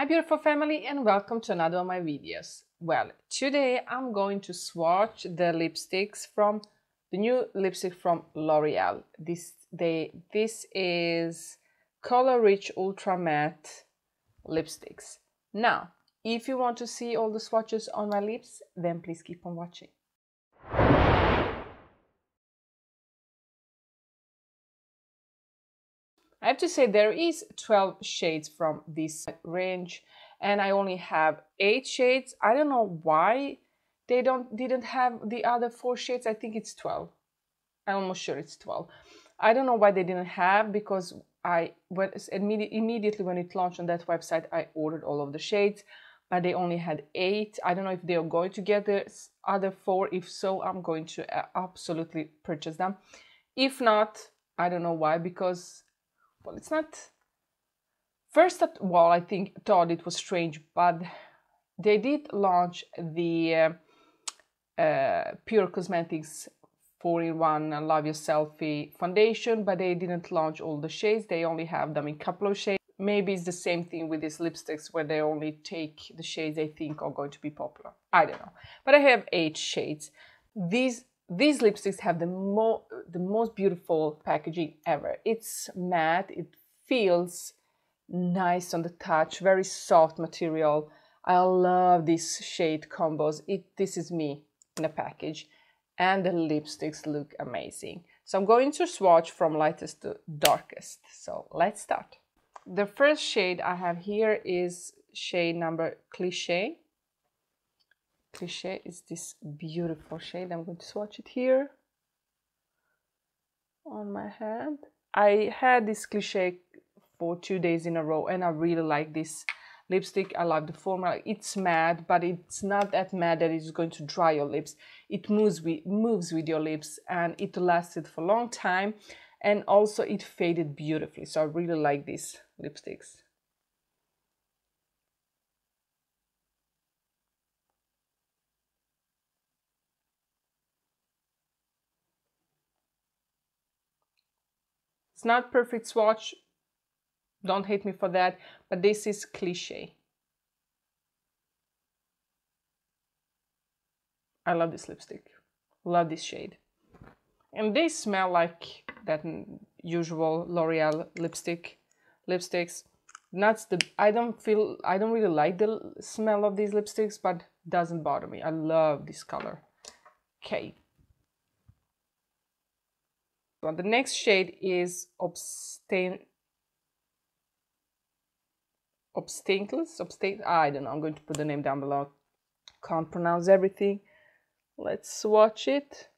Hi beautiful family, and welcome to another of my videos. Well, today I'm going to swatch the lipsticks from the new lipstick from L'Oréal. This is Color Riche Ultra Matte lipsticks. Now, if you want to see all the swatches on my lips, then please keep on watching. I have to say there is 12 shades from this range and I only have 8 shades. I don't know why they didn't have the other 4 shades. I think it's 12. I'm almost sure it's 12. I don't know why they didn't have, because I immediately when it launched on that website I ordered all of the shades, but they only had 8. I don't know if they are going to get the other 4. If so, I'm going to absolutely purchase them. If not, I don't know why, because well, it's not. First of all, I thought it was strange, but they did launch the Pure Cosmetics 4-in-1 Love Your Selfie foundation, but they didn't launch all the shades. They only have them in a couple of shades. Maybe it's the same thing with these lipsticks, where they only take the shades they think are going to be popular. I don't know, but I have 8 shades. These lipsticks have the most beautiful packaging ever. It's matte, it feels nice on the touch, very soft material. I love these shade combos. This is me in a package, and the lipsticks look amazing. So I'm going to swatch from lightest to darkest. So let's start. The first shade I have here is shade number Cliché. Cliché is this beautiful shade. I'm going to swatch it here on my hand. I had this Cliché for 2 days in a row and I really like this lipstick. I love the formula. It's matte, but it's not that matte that it's going to dry your lips. It moves with your lips, and it lasted for a long time, and also it faded beautifully. So I really like these lipsticks. It's not perfect swatch, don't hate me for that, but this is Cliché. I love this lipstick, love this shade. And they smell like that usual L'Oréal lipsticks. I don't really like the smell of these lipsticks, but doesn't bother me. I love this color. Okay. Well, the next shade is Obstacles. I don't know. I'm going to put the name down below. Can't pronounce everything. Let's swatch it.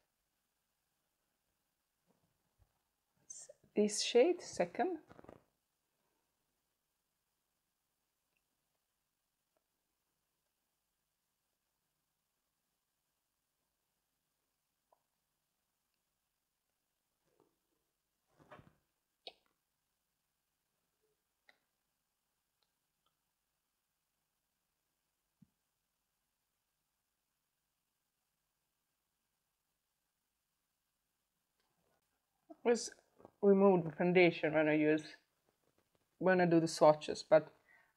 This shade, second. Just remove the foundation when I do the swatches, but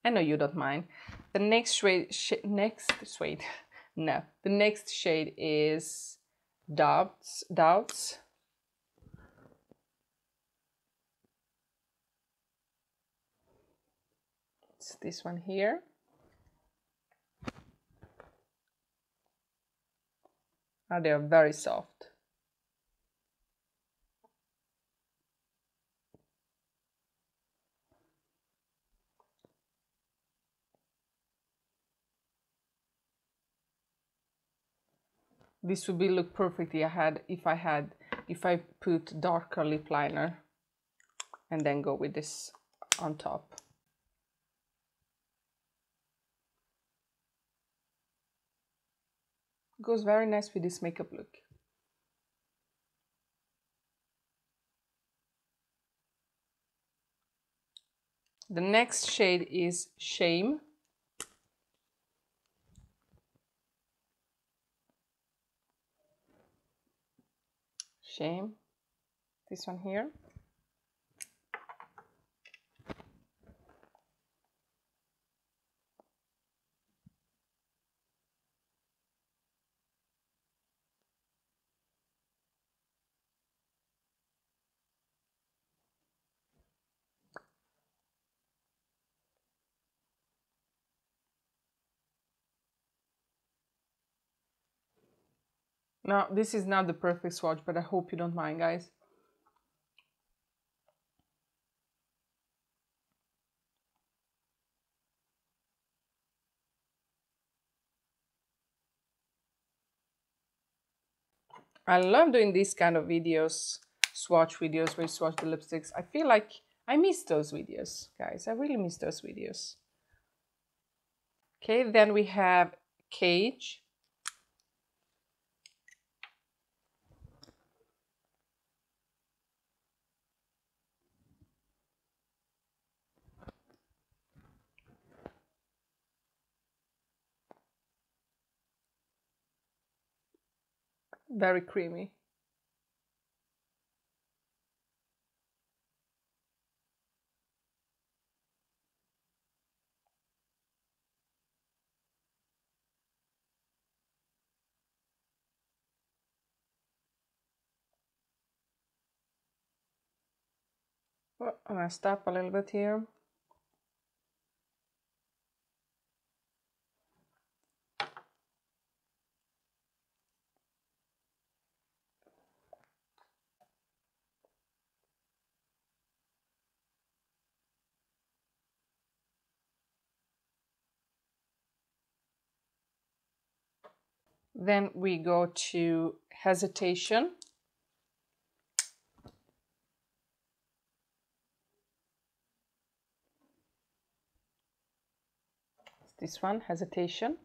I know you don't mind. The next shade, the next shade is Doubts. It's this one here. Oh, they are very soft. This would look perfectly if I put darker lip liner and then go with this on top. Goes very nice with this makeup look. The next shade is Shame. Shame, this one here. Now, this is not the perfect swatch, but I hope you don't mind, guys. I love doing these kind of videos, swatch videos where you swatch the lipsticks. I feel like I miss those videos, guys. I really miss those videos. Okay, then we have Cage. Very creamy. Well, I'm gonna stop a little bit here. Then we go to Hesitation. It's this one, Hesitation.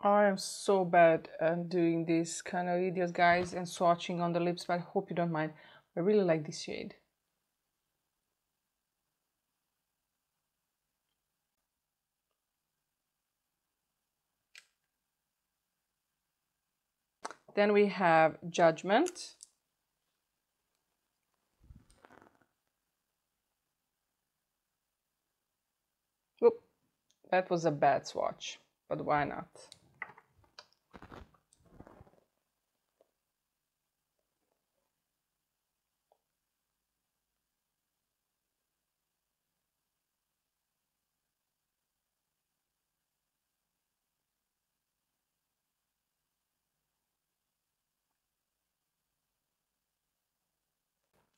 I am so bad at doing these kind of videos, guys, and swatching on the lips, but I hope you don't mind. I really like this shade. Then we have Judgment. Oop, that was a bad swatch, but why not?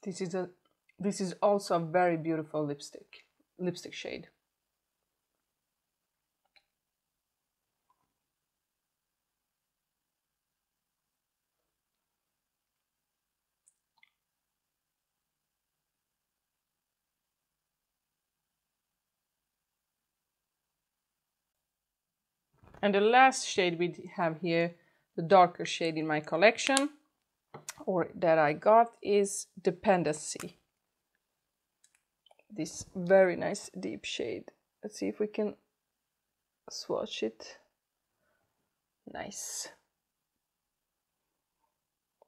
This is also a very beautiful lipstick shade. And the last shade we have here, the darker shade in my collection, or that I got, is Dependency. This very nice deep shade. Let's see if we can swatch it. Nice.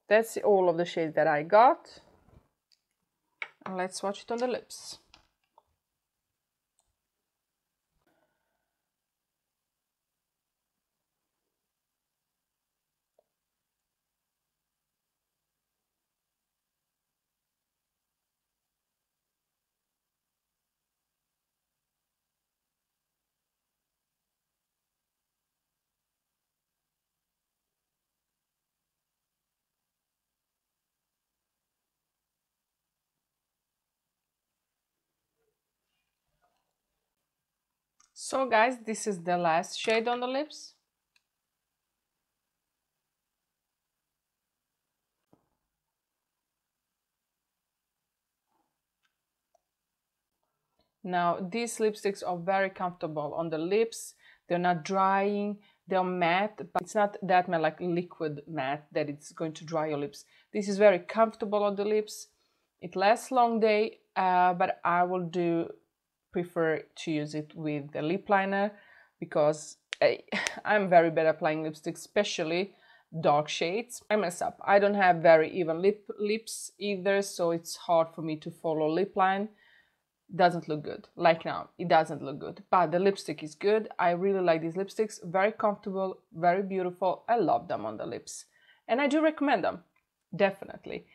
That's all of the shades that I got. And let's swatch it on the lips. So guys, this is the last shade on the lips. Now, these lipsticks are very comfortable on the lips. They're not drying, they're matte, but it's not that matte, like liquid matte, that it's going to dry your lips. This is very comfortable on the lips. It lasts a long day, but I will do prefer to use it with the lip liner, because I'm very bad applying lipstick, especially dark shades. I mess up. I don't have very even lips either, so it's hard for me to follow lip line. Doesn't look good. Like now, it doesn't look good, but the lipstick is good. I really like these lipsticks. Very comfortable, very beautiful. I love them on the lips, and I do recommend them, definitely.